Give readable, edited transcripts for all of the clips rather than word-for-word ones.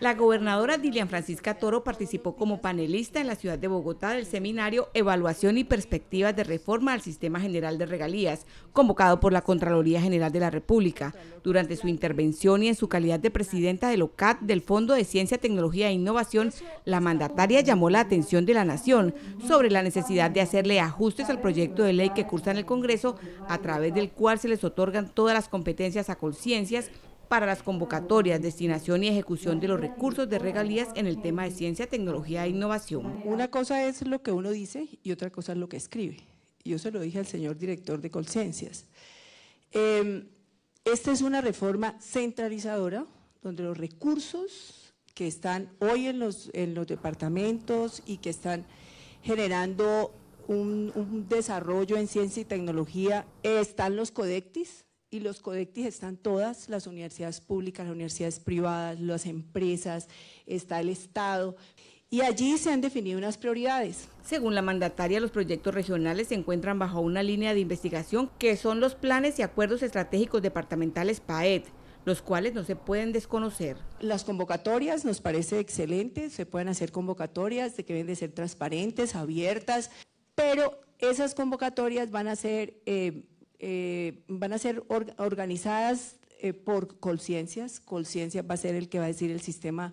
La gobernadora Dilian Francisca Toro participó como panelista en la ciudad de Bogotá del seminario Evaluación y Perspectivas de Reforma al Sistema General de Regalías, convocado por la Contraloría General de la República. Durante su intervención y en su calidad de presidenta del OCAD del Fondo de Ciencia, Tecnología e Innovación, la mandataria llamó la atención de la nación sobre la necesidad de hacerle ajustes al proyecto de ley que cursa en el Congreso, a través del cual se les otorgan todas las competencias a Colciencias para las convocatorias, destinación y ejecución de los recursos de regalías en el tema de ciencia, tecnología e innovación. Una cosa es lo que uno dice y otra cosa es lo que escribe. Yo se lo dije al señor director de Colciencias. Esta es una reforma centralizadora, donde los recursos que están hoy en los departamentos y que están generando un desarrollo en ciencia y tecnología, están los CODECTIS, y los CODECTIS están todas las universidades públicas, las universidades privadas, las empresas, está el Estado, y allí se han definido unas prioridades. Según la mandataria, los proyectos regionales se encuentran bajo una línea de investigación que son los planes y acuerdos estratégicos departamentales PAED, los cuales no se pueden desconocer. Las convocatorias nos parece excelente, se pueden hacer convocatorias que deben de ser transparentes, abiertas, pero esas convocatorias van a ser organizadas por Colciencias. Colciencias va a ser el que va a decir el sistema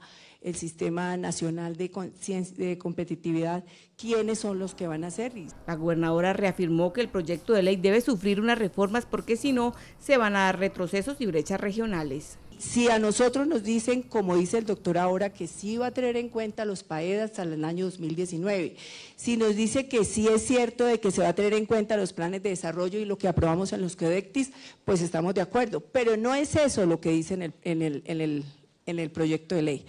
nacional de competitividad, quiénes son los que van a hacer. La gobernadora reafirmó que el proyecto de ley debe sufrir unas reformas porque si no se van a dar retrocesos y brechas regionales. Si a nosotros nos dicen, como dice el doctor ahora, que sí va a tener en cuenta los PAED hasta el año 2019, si nos dice que sí es cierto de que se va a tener en cuenta los planes de desarrollo y lo que aprobamos en los CODECTIS, pues estamos de acuerdo. Pero no es eso lo que dice en el proyecto de ley.